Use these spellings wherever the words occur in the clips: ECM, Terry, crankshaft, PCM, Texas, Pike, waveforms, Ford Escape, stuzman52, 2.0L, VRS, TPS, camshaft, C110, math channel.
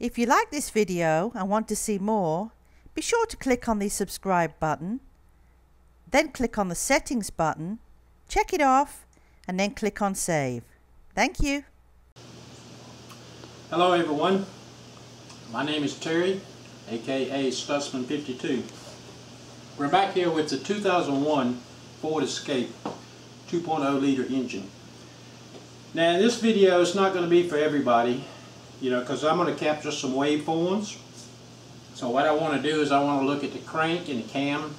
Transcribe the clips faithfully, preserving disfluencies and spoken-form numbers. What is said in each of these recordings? If you like this video and want to see more, be sure to click on the subscribe button, then click on the settings button, check it off, and then click on save. Thank you. Hello everyone, my name is Terry, aka stuzman fifty-two. We're back here with the two thousand one Ford Escape two point oh liter engine. Now this video is not going to be for everybody, you know, because I'm going to capture some waveforms. So what I want to do is I want to look at the crank and the cam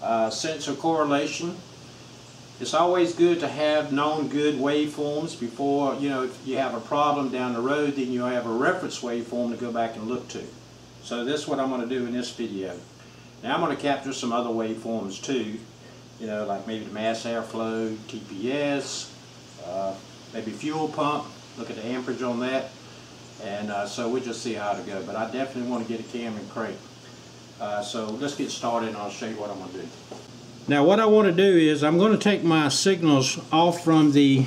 uh, sensor correlation. It's always good to have known good waveforms before, you know, if you have a problem down the road, then you have a reference waveform to go back and look to. So that's what I'm going to do in this video. Now I'm going to capture some other waveforms too, you know, like maybe the mass airflow, T P S, uh, maybe fuel pump, look at the amperage on that. And uh, so we'll just see how to go, but I definitely want to get a cam and crank. Uh, so let's get started and I'll show you what I'm going to do. Now what I want to do is I'm going to take my signals off from the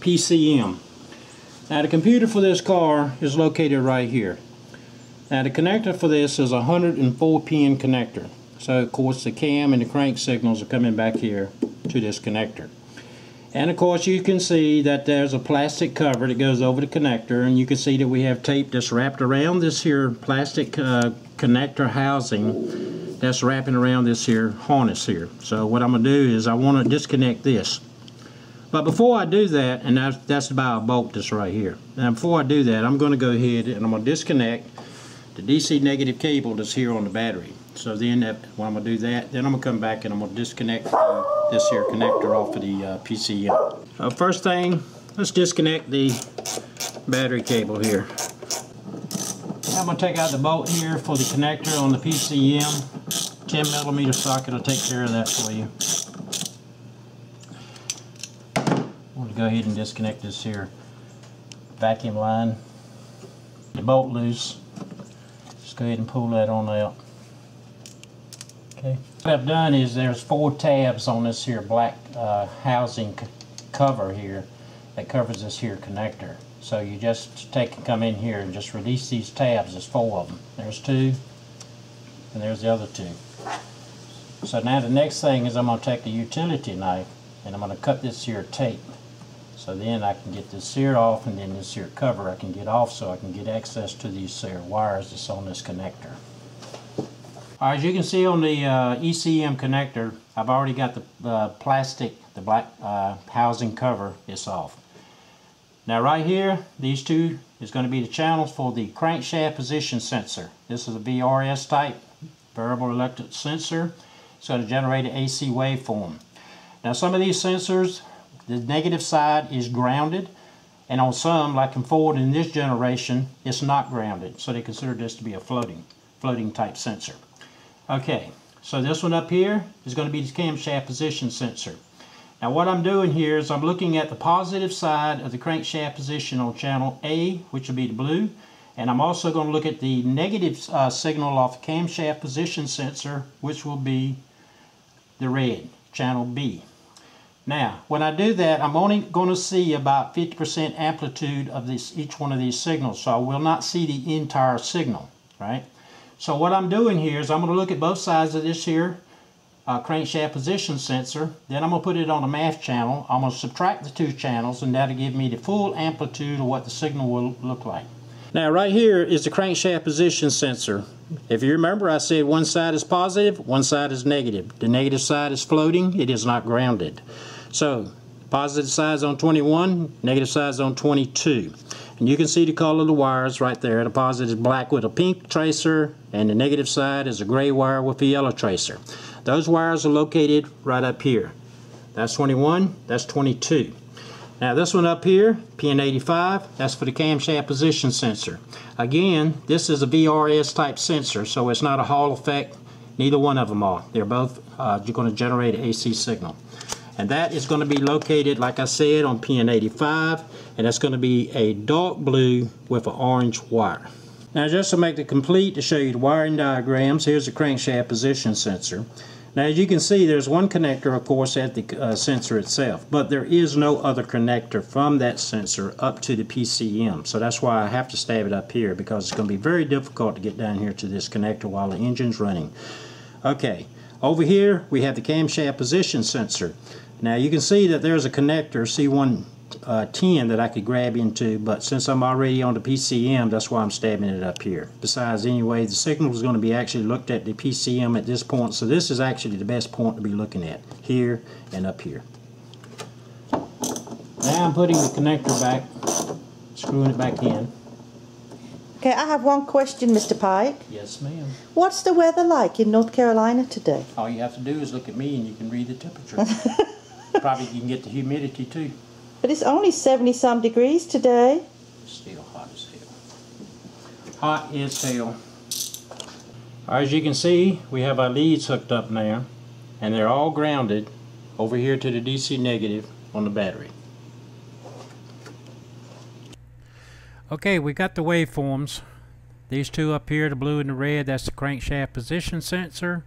P C M. Now the computer for this car is located right here. Now the connector for this is a one hundred four pin connector. So of course the cam and the crank signals are coming back here to this connector. And of course you can see that there's a plastic cover that goes over the connector, and you can see that we have tape that's wrapped around this here plastic uh, connector housing that's wrapping around this here harness here. So what I'm going to do is I want to disconnect this. But before I do that, and that's, that's by a bolt that's right here. Now before I do that, I'm going to go ahead and I'm going to disconnect the D C negative cable that's here on the battery. So then that, when I'm going to do that, then I'm going to come back and I'm going to disconnect uh, this here connector off of the uh, P C M. Uh, first thing, let's disconnect the battery cable here. I'm going to take out the bolt here for the connector on the P C M. ten millimeter socket will take care of that for you. I'm going to go ahead and disconnect this here vacuum line. The bolt loose. Just go ahead and pull that on out. Okay. What I've done is there's four tabs on this here black uh, housing cover here that covers this here connector. So you just take and come in here and just release these tabs. There's four of them. There's two, and there's the other two. So now the next thing is I'm going to take the utility knife and I'm going to cut this here tape. So then I can get this here off, and then this here cover I can get off so I can get access to these here wires that's on this connector. All right, as you can see on the uh, E C M connector, I've already got the uh, plastic, the black uh, housing cover is off. Now right here, these two is going to be the channels for the crankshaft position sensor. This is a V R S type, variable reluctance sensor. It's going to generate an A C waveform. Now some of these sensors, the negative side is grounded, and on some, like in Ford in this generation, it's not grounded. So they consider this to be a floating, floating type sensor. Okay, so this one up here is going to be the camshaft position sensor. Now what I'm doing here is I'm looking at the positive side of the crankshaft position on channel A, which will be the blue, and I'm also going to look at the negative uh, signal off the camshaft position sensor, which will be the red, channel B. Now, when I do that, I'm only going to see about fifty percent amplitude of this, each one of these signals, so I will not see the entire signal, right? So what I'm doing here is I'm going to look at both sides of this here uh, crankshaft position sensor, then I'm going to put it on a math channel, I'm going to subtract the two channels, and that'll give me the full amplitude of what the signal will look like. Now right here is the crankshaft position sensor. If you remember, I said one side is positive, one side is negative. The negative side is floating, it is not grounded. So positive side's on twenty-one, negative side's on twenty-two. And you can see the color of the wires right there. The positive is black with a pink tracer, and the negative side is a gray wire with a yellow tracer. Those wires are located right up here. That's twenty-one, that's twenty-two. Now this one up here, pin eighty-five, that's for the camshaft position sensor. Again, this is a V R S type sensor, so it's not a Hall effect. Neither one of them are. They're both uh, you're going to generate an A C signal. And that is going to be located, like I said, on pin eighty-five, and that's going to be a dark blue with an orange wire. Now just to make it complete, to show you the wiring diagrams, here's the crankshaft position sensor. Now, as you can see, there's one connector, of course, at the uh, sensor itself, but there is no other connector from that sensor up to the P C M. So that's why I have to stab it up here, because it's going to be very difficult to get down here to this connector while the engine's running. Okay, over here we have the camshaft position sensor. Now you can see that there's a connector, C one ten, that I could grab into, but since I'm already on the P C M, that's why I'm stabbing it up here. Besides, anyway, the signal is going to be actually looked at the P C M at this point, so this is actually the best point to be looking at, here and up here. Now I'm putting the connector back, screwing it back in. Okay, I have one question, Mister Pike. Yes, ma'am. What's the weather like in North Carolina today? All you have to do is look at me and you can read the temperature. Probably you can get the humidity too. But it's only seventy some degrees today. Still hot as hell. Hot as hell. As you can see, we have our leads hooked up now, and they're all grounded over here to the D C negative on the battery. Okay, we got the waveforms. These two up here, the blue and the red, that's the crankshaft position sensor.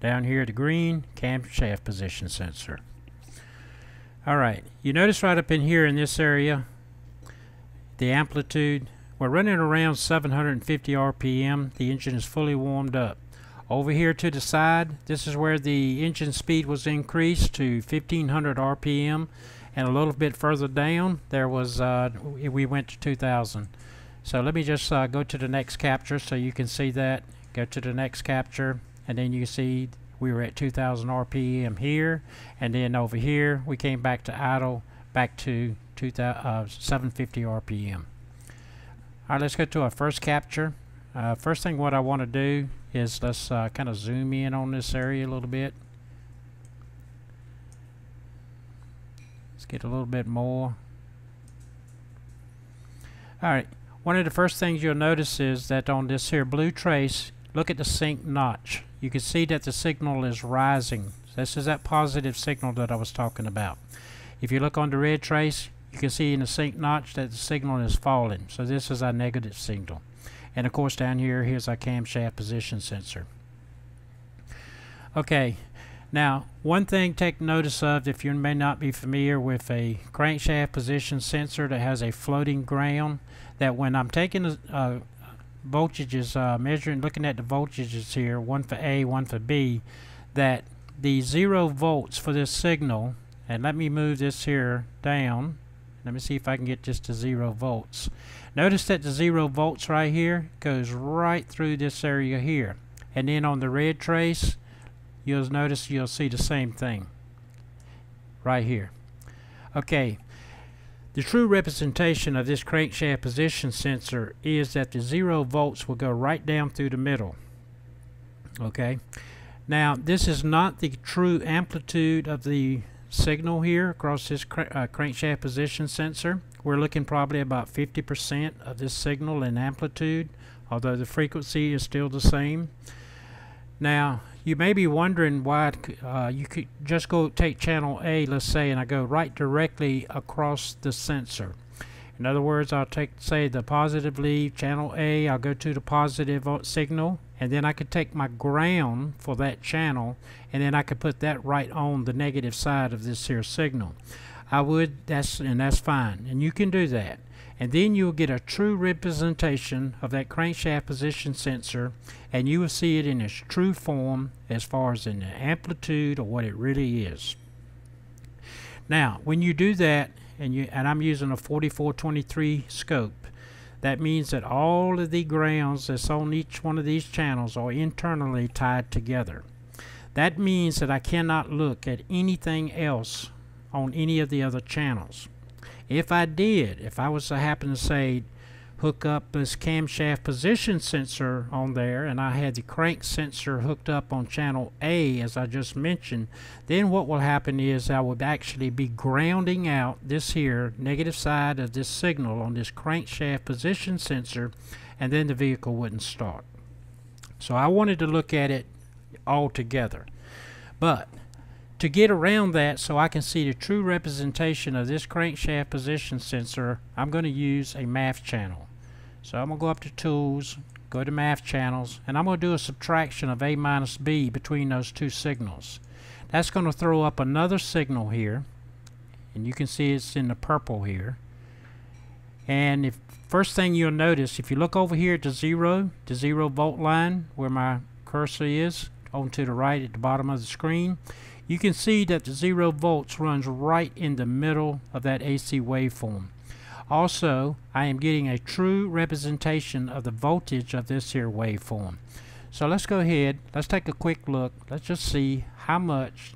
Down here, the green, camshaft position sensor. Alright, you notice right up in here in this area, the amplitude, we're running around seven hundred fifty R P M. The engine is fully warmed up. Over here to the side, this is where the engine speed was increased to fifteen hundred R P M, and a little bit further down there was, uh, we went to two thousand. So let me just uh, go to the next capture so you can see that. Go to the next capture, and then you see we were at two thousand R P M here, and then over here we came back to idle, back to seven fifty R P M. Alright, let's go to our first capture. Uh, first thing what I want to do is let's uh, kind of zoom in on this area a little bit. Let's get a little bit more. Alright, one of the first things you'll notice is that on this here blue trace, look at the sync notch. You can see that the signal is rising. This is that positive signal that I was talking about. If you look on the red trace, you can see in the sync notch that the signal is falling. So this is our negative signal. And of course down here, here's our camshaft position sensor. Okay, now one thing take notice of, if you may not be familiar with a crankshaft position sensor that has a floating ground, that when I'm taking a, a voltages, uh, measuring, looking at the voltages here, one for A, one for B, that the zero volts for this signal, and let me move this here down, let me see if I can get just to zero volts. Notice that the zero volts right here goes right through this area here, and then on the red trace you'll notice, you'll see the same thing right here. Okay, the true representation of this crankshaft position sensor is that the zero volts will go right down through the middle. Okay, now this is not the true amplitude of the signal here across this cr uh, crankshaft position sensor. We're looking probably about fifty percent of this signal in amplitude, although the frequency is still the same. Now you may be wondering why uh, you could just go take channel A, let's say, and I go right directly across the sensor. In other words, I'll take, say, the positive lead, channel A, I'll go to the positive signal, and then I could take my ground for that channel, and then I could put that right on the negative side of this here signal. I would, that's, and that's fine, and you can do that. And then you'll get a true representation of that crankshaft position sensor, and you will see it in its true form as far as in the amplitude or what it really is. Now when you do that, and you and I'm using a forty-four twenty-three scope, that means that all of the grounds that's on each one of these channels are internally tied together. That means that I cannot look at anything else on any of the other channels. If I did, if I was to happen to, say, hook up this camshaft position sensor on there, and I had the crank sensor hooked up on channel A, as I just mentioned, then what will happen is I would actually be grounding out this here negative side of this signal on this crankshaft position sensor, and then the vehicle wouldn't start. So I wanted to look at it all together. But to get around that, so I can see the true representation of this crankshaft position sensor, I'm going to use a math channel. So I'm going to go up to Tools, go to math channels, and I'm going to do a subtraction of A minus B between those two signals. That's going to throw up another signal here, and you can see it's in the purple here. And if first thing you'll notice, if you look over here at the zero, the zero volt line where my cursor is, on to the right at the bottom of the screen, you can see that the zero volts runs right in the middle of that A C waveform. Also, I am getting a true representation of the voltage of this here waveform. So let's go ahead, let's take a quick look, let's just see how much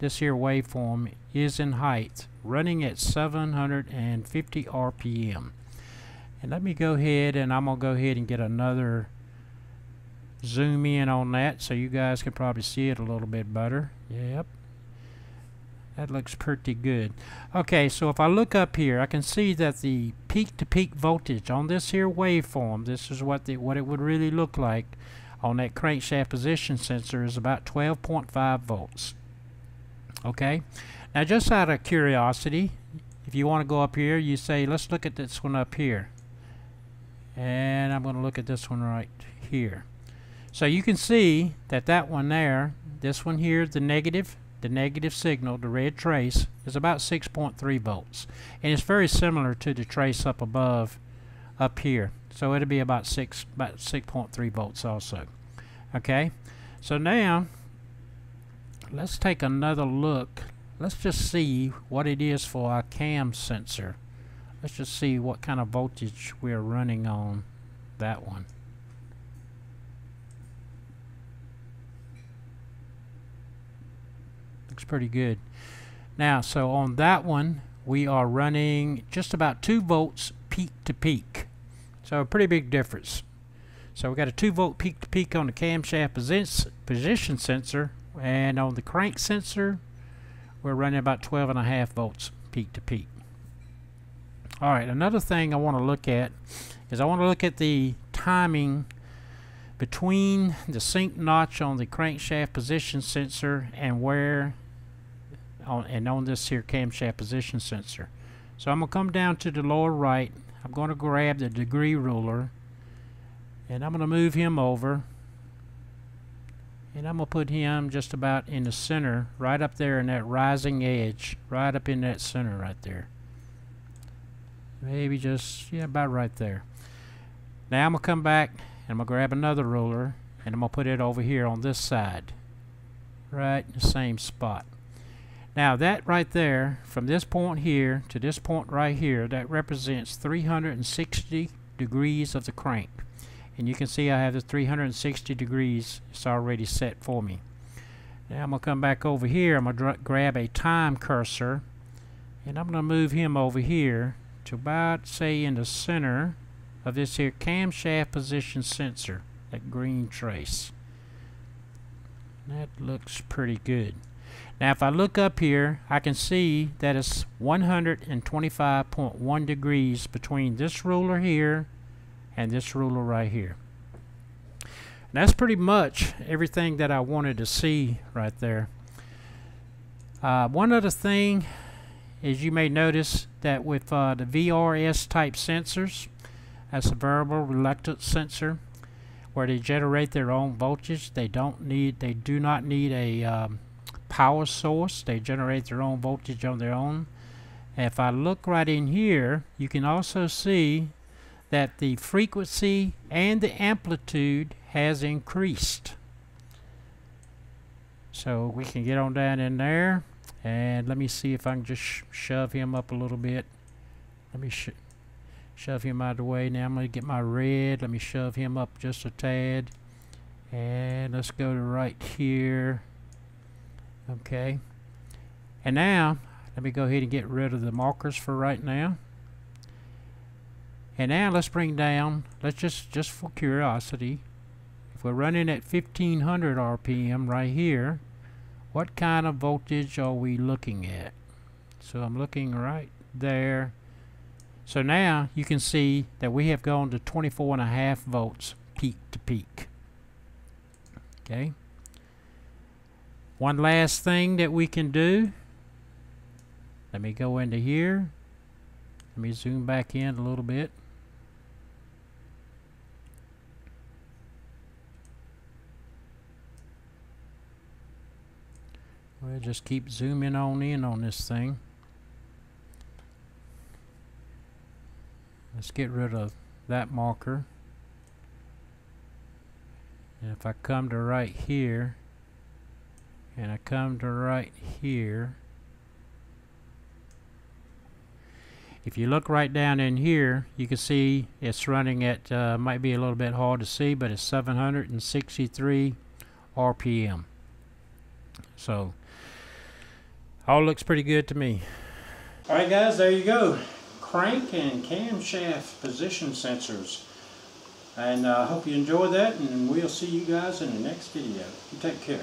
this here waveform is in height, running at seven hundred fifty R P M. And let me go ahead, and I'm gonna go ahead and get another zoom in on that so you guys can probably see it a little bit better. Yep, that looks pretty good. Okay, so if I look up here, I can see that the peak-to-peak voltage on this here waveform, this is what the what it would really look like on that crankshaft position sensor, is about twelve point five volts. Okay, now just out of curiosity, if you want to go up here, you say, let's look at this one up here, and I'm going to look at this one right here. So you can see that that one there, this one here, the negative The negative signal, the red trace, is about six point three volts, and it's very similar to the trace up above, up here. So it'll be about six, about six point three volts also. Okay. So now let's take another look. Let's just see what it is for our cam sensor. Let's just see what kind of voltage we're running on that one. Looks pretty good. Now, so on that one, we are running just about two volts peak to peak. So a pretty big difference. So we got a two volt peak to peak on the camshaft position sensor, and on the crank sensor, we're running about twelve and a half volts peak to peak. All right, another thing I want to look at is I want to look at the timing between the sync notch on the crankshaft position sensor and where On, and on this here camshaft position sensor. So I'm going to come down to the lower right. I'm going to grab the degree ruler, and I'm going to move him over, and I'm going to put him just about in the center, right up there in that rising edge, right up in that center right there. Maybe just, yeah, about right there. Now I'm going to come back, and I'm going to grab another ruler, and I'm going to put it over here on this side, right in the same spot. Now that right there, from this point here to this point right here, that represents three hundred sixty degrees of the crank. And you can see I have the three hundred sixty degrees, it's already set for me. Now I'm going to come back over here, I'm going to grab a time cursor, and I'm going to move him over here to about, say, in the center of this here camshaft position sensor, that green trace. That looks pretty good. Now if I look up here, I can see that it's one hundred twenty-five point one degrees between this ruler here and this ruler right here. And that's pretty much everything that I wanted to see right there. Uh, one other thing is you may notice that with uh, the V R S type sensors, that's a variable reluctance sensor, where they generate their own voltage. They don't need, they do not need a um, power source. They generate their own voltage on their own. And if I look right in here, you can also see that the frequency and the amplitude has increased. So we can get on down in there, and let me see if I can just sh shove him up a little bit. Let me sh shove him out of the way. Now I'm going to get my red. Let me shove him up just a tad, and let's go to right here. Okay, and now let me go ahead and get rid of the markers for right now. And now let's bring down, let's just just for curiosity, if we're running at fifteen hundred R P M right here, what kind of voltage are we looking at? So I'm looking right there. So now you can see that we have gone to twenty-four and a half volts peak to peak. Okay. One last thing that we can do, let me go into here, let me zoom back in a little bit. We'll just keep zooming on in on this thing. Let's get rid of that marker. And if I come to right here, and I come to right here, if you look right down in here, you can see it's running at, uh, might be a little bit hard to see, but it's seven hundred sixty-three R P M. So, all looks pretty good to me. Alright guys, there you go. Crank and camshaft position sensors. And I uh, hope you enjoy that, and we'll see you guys in the next video. You take care.